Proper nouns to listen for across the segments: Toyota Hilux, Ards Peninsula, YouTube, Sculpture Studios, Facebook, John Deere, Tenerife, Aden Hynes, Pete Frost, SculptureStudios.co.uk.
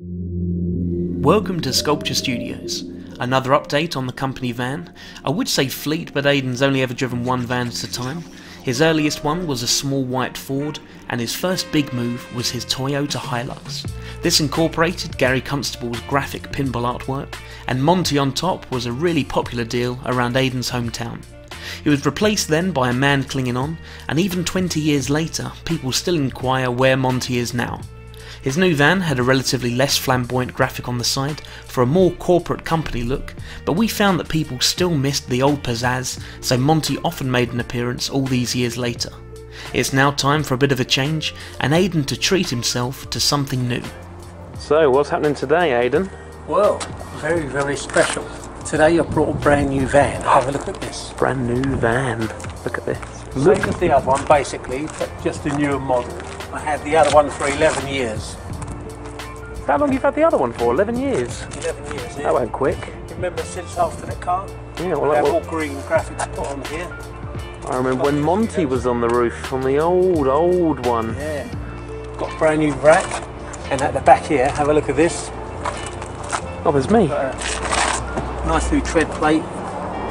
Welcome to Sculpture Studios, another update on the company van. I would say fleet, but Aden's only ever driven one van at a time. His earliest one was a small white Ford, and his first big move was his Toyota Hilux. This incorporated Gary Constable's graphic pinball artwork, and Monty on top was a really popular deal around Aden's hometown. It was replaced then by a man clinging on, and even 20 years later, people still inquire where Monty is now. His new van had a relatively less flamboyant graphic on the side for a more corporate company look, but we found that people still missed the old pizzazz, so Monty often made an appearance all these years later. It's now time for a bit of a change and Aden to treat himself to something new. So what's happening today, Aden? Well, very, very special. Today I brought a brand new van. Have a look at this. Brand new van. Look at this. Same as the other one, basically, but just a newer model. I had the other one for 11 years. How long have you had the other one for? 11 years? 11 years, yeah. That went quick. Remember since after the car? Yeah, well, all green graphics put on here. I remember when Monty was on the roof, on the old one. Yeah. Got a brand new rack, and at the back here, have a look at this. Oh, there's me. Nice new tread plate,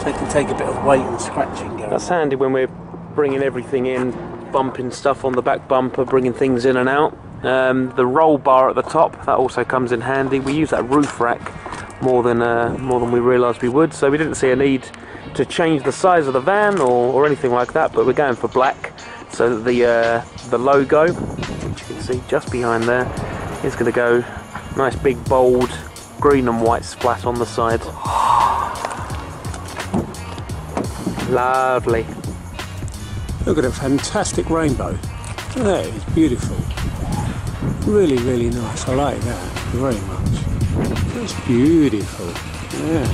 so it can take a bit of weight and scratching. That's handy when we're bringing everything in, bumping stuff on the back bumper, bringing things in and out. The roll bar at the top, that also comes in handy. We use that roof rack more than we realised we would, so we didn't see a need to change the size of the van or anything like that, but we're going for black, so that the logo, which you can see just behind there, is going to go nice big bold green and white splat on the side. Lovely. Look at a fantastic rainbow. That is beautiful. Really, really nice. I like that very much. It's beautiful. Yeah.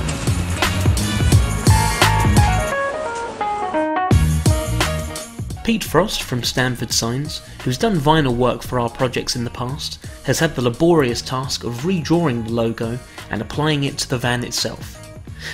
Pete Frost from Stanford Signs, who's done vinyl work for our projects in the past, has had the laborious task of redrawing the logo and applying it to the van itself.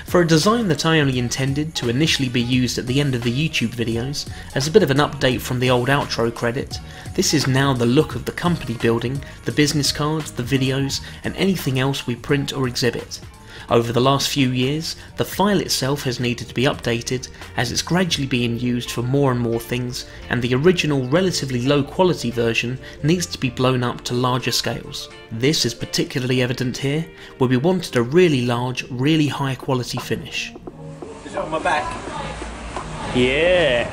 For a design that I only intended to initially be used at the end of the YouTube videos, as a bit of an update from the old outro credit, this is now the look of the company building, the business cards, the videos, and anything else we print or exhibit. Over the last few years, the file itself has needed to be updated, as it's gradually being used for more and more things, and the original relatively low quality version needs to be blown up to larger scales. This is particularly evident here, where we wanted a really large, really high quality finish. Is it on my back? Yeah.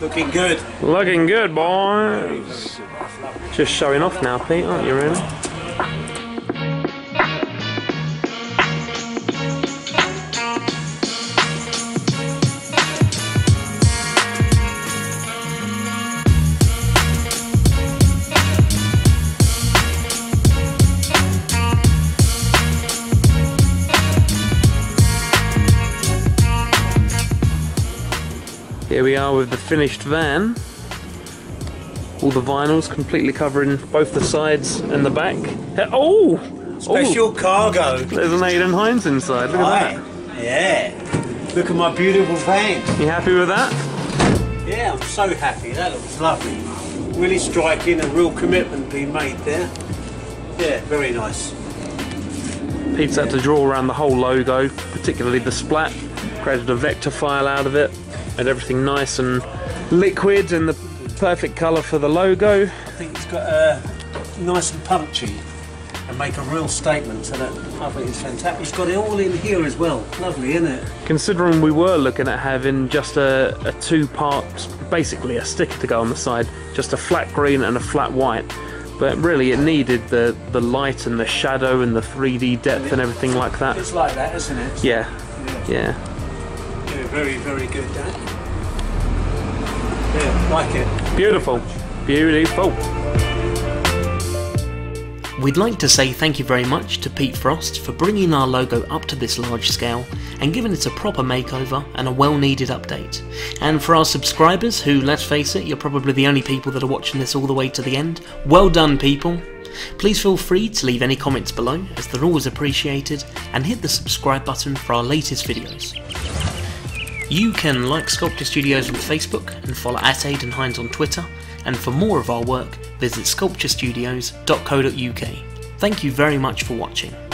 Looking good. Looking good, boys. Very good. Just showing off now, Pete, aren't you really? Here we are with the finished van, all the vinyls completely covering both the sides and the back. Oh! Special cargo! There's an Aden Hynes inside, look at that. Yeah, look at my beautiful van. You happy with that? Yeah, I'm so happy, that looks lovely. Really striking, a real commitment being made there. Yeah, very nice. Pete's had to draw around the whole logo, particularly the splat, created a vector file out of it. And everything nice and liquid and the perfect colour for the logo. I think it's got nice and punchy and make a real statement, so that I think it's fantastic. It's got it all in here as well. Lovely, isn't it? Considering we were looking at having just a two-part, basically a sticker to go on the side, just a flat green and a flat white, but really it needed the light and the shadow and the 3D depth and everything like that. It's like that, isn't it? Yeah. Yeah. Very, very good, Dad. Yeah, like it. Beautiful. Beautiful. We'd like to say thank you very much to Pete Frost for bringing our logo up to this large scale and giving it a proper makeover and a well-needed update. And for our subscribers who, let's face it, you're probably the only people that are watching this all the way to the end, well done, people. Please feel free to leave any comments below, as they're always appreciated, and hit the subscribe button for our latest videos. You can like Sculpture Studios on Facebook and follow @AdenHynes on Twitter, and for more of our work, visit SculptureStudios.co.uk. Thank you very much for watching.